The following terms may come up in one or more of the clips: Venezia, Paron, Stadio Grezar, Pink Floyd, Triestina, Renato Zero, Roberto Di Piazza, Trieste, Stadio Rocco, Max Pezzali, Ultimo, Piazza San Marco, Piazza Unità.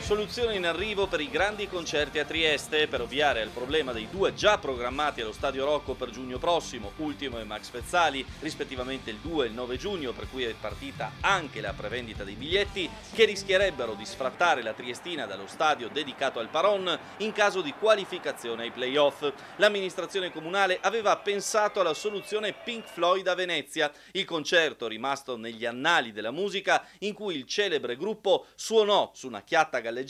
Soluzione in arrivo per i grandi concerti a Trieste per ovviare al problema dei due già programmati allo Stadio Rocco per giugno prossimo, Ultimo e Max Pezzali, rispettivamente il 2 e il 9 giugno, per cui è partita anche la prevendita dei biglietti, che rischierebbero di sfrattare la Triestina dallo stadio dedicato al Paron in caso di qualificazione ai play-off. L'amministrazione comunale aveva pensato alla soluzione Pink Floyd a Venezia, il concerto rimasto negli annali della musica in cui il celebre gruppo suonò su una chiatta galleggiante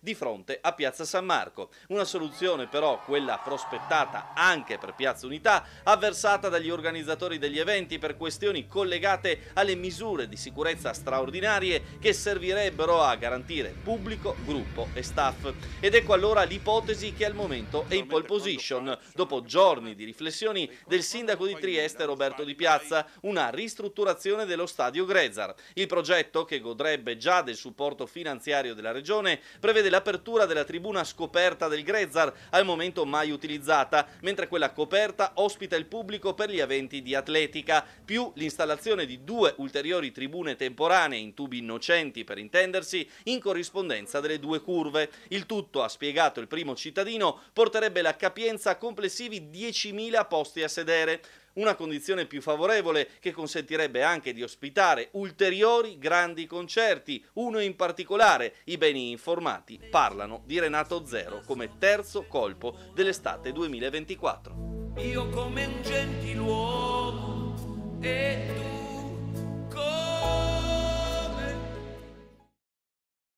di fronte a Piazza San Marco. Una soluzione però, quella prospettata anche per Piazza Unità, avversata dagli organizzatori degli eventi per questioni collegate alle misure di sicurezza straordinarie che servirebbero a garantire pubblico, gruppo e staff. Ed ecco allora l'ipotesi che al momento è in pole position, dopo giorni di riflessioni del sindaco di Trieste Roberto Di Piazza: una ristrutturazione dello Stadio Grezar. Il progetto, che godrebbe già del supporto finanziario della regione, prevede l'apertura della tribuna scoperta del Grezar, al momento mai utilizzata, mentre quella coperta ospita il pubblico per gli eventi di atletica, più l'installazione di due ulteriori tribune temporanee in tubi innocenti, per intendersi, in corrispondenza delle due curve. Il tutto, ha spiegato il primo cittadino, porterebbe la capienza a complessivi 10.000 posti a sedere. Una condizione più favorevole che consentirebbe anche di ospitare ulteriori grandi concerti, uno in particolare. I beni informati parlano di Renato Zero come terzo colpo dell'estate 2024. Io come un gentiluomo e tu